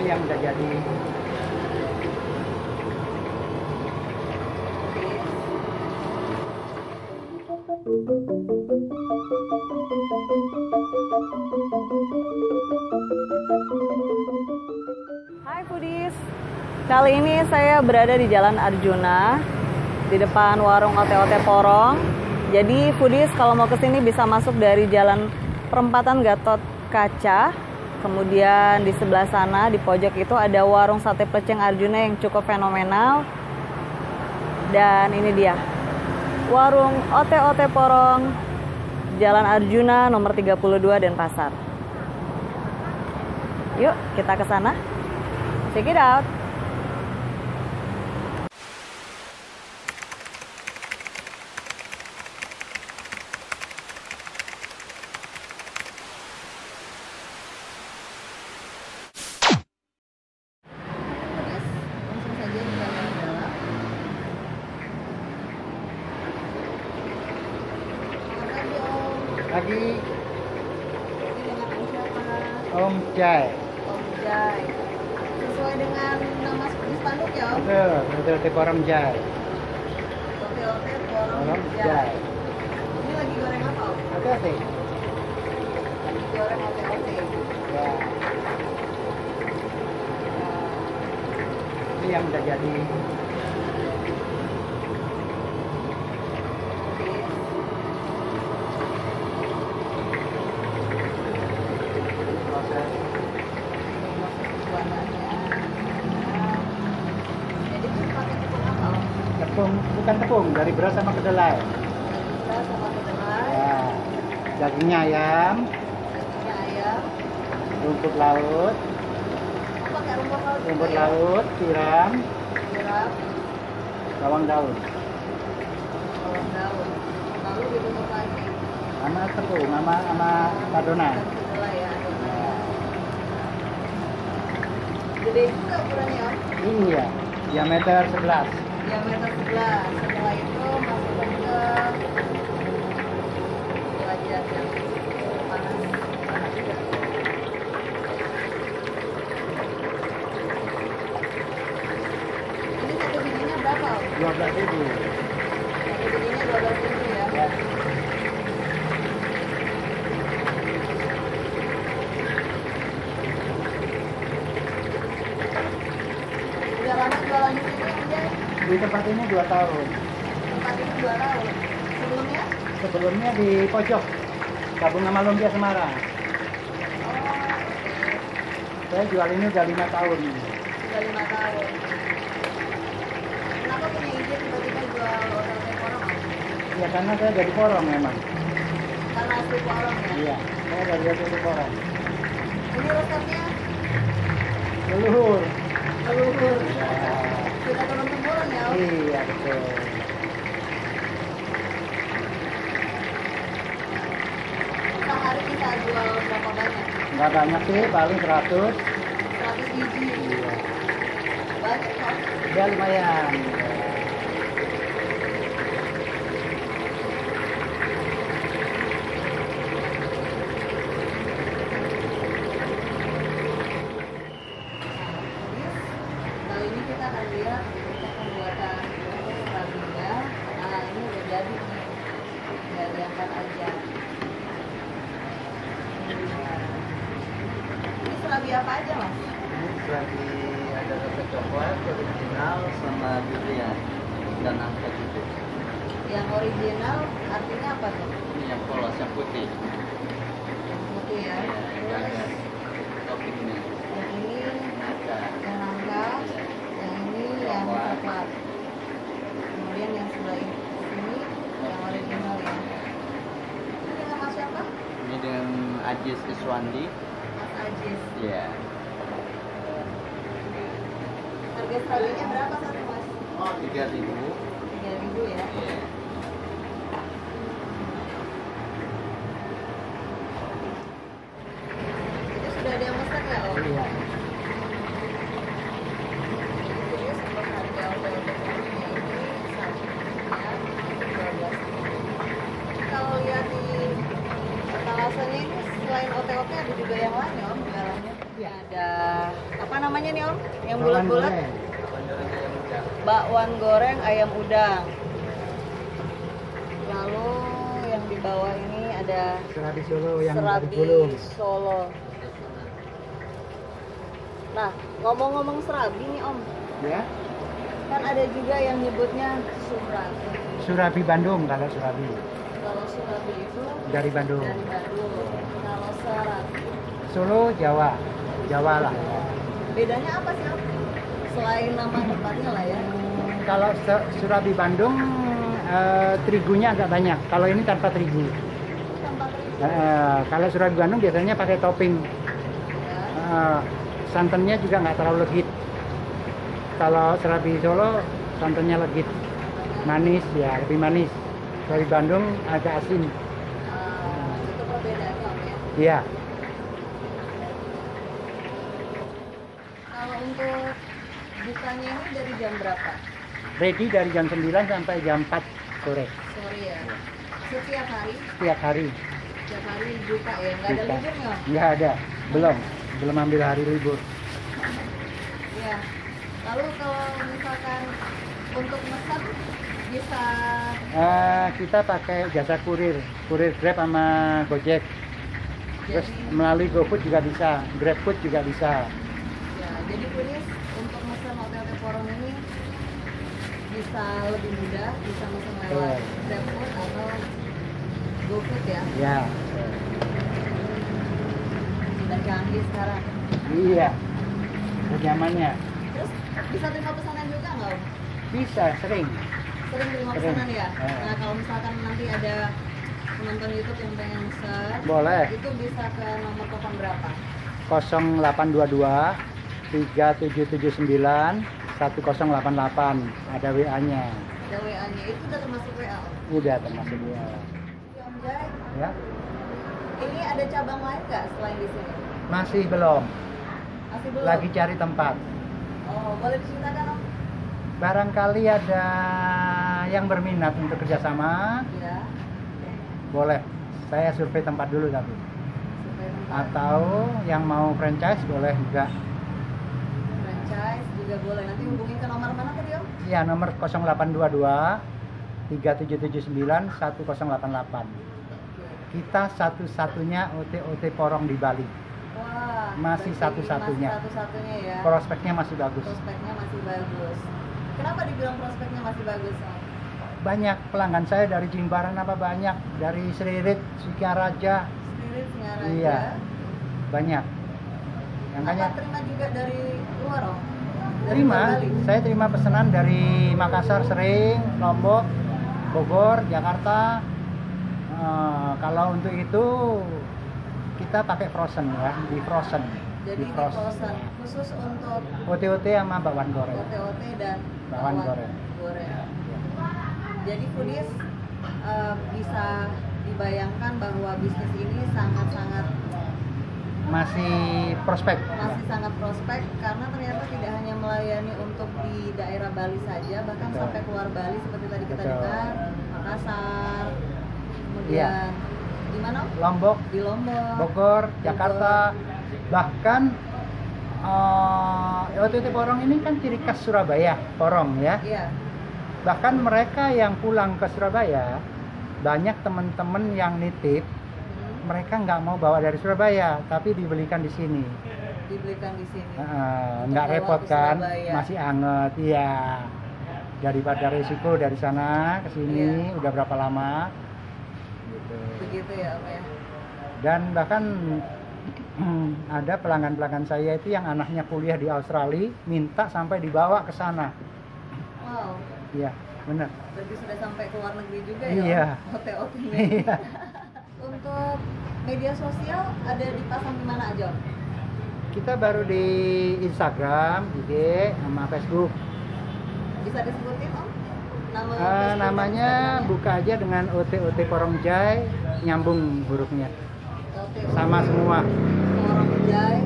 itu yang udah jadi. Hai foodies, kali ini saya berada di Jalan Arjuna di depan warung Ote-Ote Porong. Jadi foodies kalau mau kesini bisa masuk dari Jalan Perempatan Gatot Kaca. Kemudian di sebelah sana di pojok itu ada warung sate plecing Arjuna yang cukup fenomenal. Dan ini dia warung Ote-Ote Porong, Jalan Arjuna nomor 32 Denpasar. Yuk kita ke sana. Check it out. Lagi Om Jai. Om Jai. Sesuai dengan nama spanduk ya, Om? Betul, Ote-Ote Porong Jai. Ote-Ote Porong Jai. Ini lagi goreng apa, Om? Ote-Ote. Lagi goreng Ote-Ote. Ya. Ini yang udah jadi. Bukan tepung, dari beras sama kedelai. Beras sama kedelai. Ya. Dagingnya ayam. Dagingnya ayam. Rumput laut. Pakai rumput laut. Rumput laut, tiram. Tiram. Bawang daun. Bawang daun. Lalu ditutup lagi. Sama tepung, sama adonan. Kedelai ya. Gede juga ukurannya. Iya. Diameter 11. Diameter 11. Setelah itu masukkan ke wajan yang panas. Ini satu bijinya berapa, Om? 12.000. Satu bijinya 12.000 ya? Ya. Udah lama jualan di sini, Om? Di tempat ini 2 tahun. Tempat ini 2 tahun. Sebelumnya? Sebelumnya di pojok, gabung sama Lumpia Semarang. Oh. Saya jual ini udah 5 tahun. Udah 5 tahun. Kenapa punya ide tiba-tiba jual Ote-Ote Porong? Ya karena saya dari Porong memang. Karena asli Porong ya? Iya, saya dari Ote-Ote Porong. Ini resepnya? Leluhur. Leluhur. Ya. Kita turun-turun ya, Om? Iya, betul. Sehari kita jual berapa banyak? Nggak banyak sih, paling 100. 100 biji? Iya. Banyak, Om? Ya, lumayan. Apa aja, Mas? Serabi ada rasa coklat, original, sama durian dan angka gitu. Yang original artinya apa tuh? Ini yang polos, yang putih. Putih ya? Ya, ada toppingnya. Yang ini angka. Yang angka, ya. Yang ini yang coklat. Kemudian yang sebelah ini yang original ya. Ini dengan Mas siapa? Ini dengan Ajis Iswandi. Ajis. Iya. Harga sekalinya berapa satu, Mas? Oh, 3.000. 3.000 ya? Iya. Itu sudah ada yang pesan nggak, Om? Iya. Jadi sempat harga Ote-Ote Porongnya ini satunya 12.000. Kalau lihat di alasannya itu selain Ote-Ote ada juga yang lain, Om. Ada apa namanya nih Om? Yang bulat-bulat? Bakwan goreng ayam udang. Lalu yang di bawah ini ada serabi Solo yang Serabi Solo. Nah, ngomong-ngomong serabi nih Om. Ya. Kan ada juga yang nyebutnya surabi. Surabi Bandung kalau surabi. Kalau surabi itu dari Bandung. Dari Bandung. Kalau serabi Solo Jawa. Jawa lah. Bedanya apa sih Om? Selain nama tempatnya lah ya. Kalau surabi Bandung terigunya agak banyak. Kalau ini tanpa terigu. Kalau surabi Bandung biasanya pakai topping. Santannya juga nggak terlalu legit. Kalau surabi Solo santannya legit, manis ya, lebih manis. Surabi Bandung agak asin. Itu perbedaan ya? Iya. Kalau untuk bukanya ini dari jam berapa? Ready dari jam 9 sampai jam 4 sore. Sore ya. Setiap hari? Setiap hari. Setiap hari buka ya? Nggak ada liburnya? Nggak ada, belum ambil hari libur. Ya. Lalu kalau misalkan untuk pesan bisa? Kita pakai jasa kurir Grab sama Gojek. Terus jadi, melalui GoFood juga bisa, GrabFood juga bisa. Ya, jadi turis untuk pesan Ote-Ote Porong ini bisa lebih mudah, bisa pesan lewat GrabFood atau GoFood ya? Ya. Sudah canggih sekarang. Iya, zamannya. Terus bisa terima pesanan juga nggak? Bisa, sering. Sering terima pesanan ya? Nah kalau misalkan nanti ada penonton YouTube yang pengen pesan, boleh. Itu bisa ke nomor telepon berapa? 0822 3779 1088. Ada WA-nya. Ada WA-nya, itu udah termasuk WA? Udah termasuk WA. Ya, Om Jai. Ya. Ini ada cabang lain nggak selain di sini? Masih belum. Masih belum? Lagi cari tempat. Oh, boleh diceritakan Om? Barangkali ada yang berminat untuk kerjasama. Iya. Boleh. Saya survei tempat dulu tapi. Survei tempat. Atau yang mau franchise boleh juga. Franchise juga boleh. Nanti hubungin ke nomor mana tadi Om? Iya, nomor 0822 3779 1088. Kita satu-satunya Ote-Ote Porong di Bali. Wah, masih satu-satunya. Ya. Prospeknya masih bagus. Prospeknya masih bagus. Kenapa dibilang prospeknya masih bagus? Banyak pelanggan saya dari Jimbaran banyak dari Seririt, Sukaraja. Seririt, Sukaraja. Iya, banyak. Yang banyak. Terima juga dari luar Om? Terima. Saya terima pesanan dari Makassar sering, Lombok, Bogor, Jakarta. Kalau untuk itu kita pakai frozen ya, di frozen. Jadi di frozen khusus untuk Ote-Ote sama bakwan goreng. Ote-Ote dan bakwan goreng. Ya. Jadi foodies bisa dibayangkan bahwa bisnis ini sangat-sangat masih prospek. Masih sangat prospek karena ternyata tidak hanya melayani untuk di daerah Bali saja, bahkan sampai keluar Bali seperti tadi kita dengar Makassar. Iya. Di mana? Lombok, di Lombok, Bogor, Jakarta. Bahkan Ote-Ote Porong ini kan ciri khas Surabaya, Porong ya. Iya. Bahkan mereka yang pulang ke Surabaya, banyak teman-teman yang nitip, mereka nggak mau bawa dari Surabaya, tapi dibelikan di sini. Dibelikan di sini. Nggak repot kan? Masih anget, iya. Daripada risiko dari sana ke sini, udah berapa lama? Begitu ya Om ya. Dan bahkan ada pelanggan-pelanggan saya itu yang anaknya kuliah di Australia minta sampai dibawa ke sana. Wow. Iya, benar. Berarti sudah sampai ke luar negeri juga ya. Iya. Ote-otenya. Iya. Untuk media sosial ada dipasang di mana aja Om? Kita baru di Instagram, IG, sama Facebook. Bisa disebutin Om? Namanya buka aja dengan Ote-Ote Porong Jai, nyambung hurufnya sama semua. Porong Jai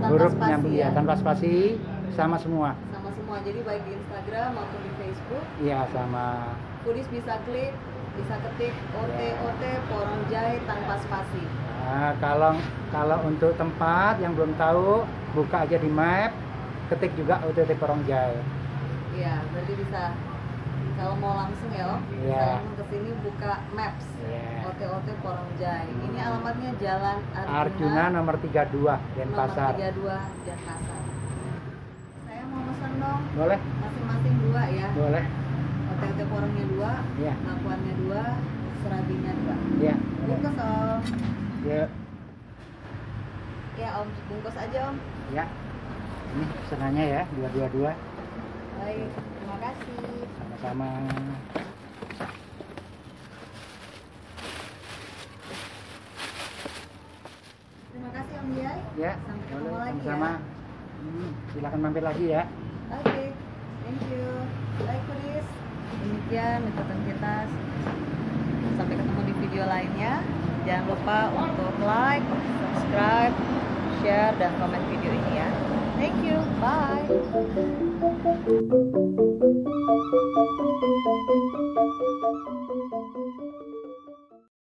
tanpa huruf spasi, nyambung ya? Ya, tanpa spasi sama semua. Sama semua, jadi baik di Instagram maupun di Facebook. Iya sama. Foodies bisa klik, bisa ketik Ote-Ote Porong Jai tanpa spasi. Kalau untuk tempat yang belum tahu buka aja di map ketik juga Ote-Ote Porong Jai. Iya, berarti bisa kalau mau langsung ya Om, bisa langsung kesini buka maps Ote-Ote Porong Jai. Ini alamatnya Jalan Arjuna nomor 32 Denpasar. Saya mau pesan dong. Boleh. Masing-masing 2 ya. Boleh. Ote-Ote Porongnya 2, bakwannya 2, serabinya 2. Iya. Bungkus Om. Iya. Ya Om, bungkus aja Om. Iya. Ini pesanannya ya, 222. Baik, terima kasih. Sama-sama. Terima kasih Om Jai. Ya, sampai ketemu lagi sama-sama. Ya. Silakan mampir lagi ya. Oke, thank you. Baik Kuris, demikian liputan kita. Sampai ketemu di video lainnya. Jangan lupa untuk like, subscribe, share, dan komen video ini ya. Thank you, bye.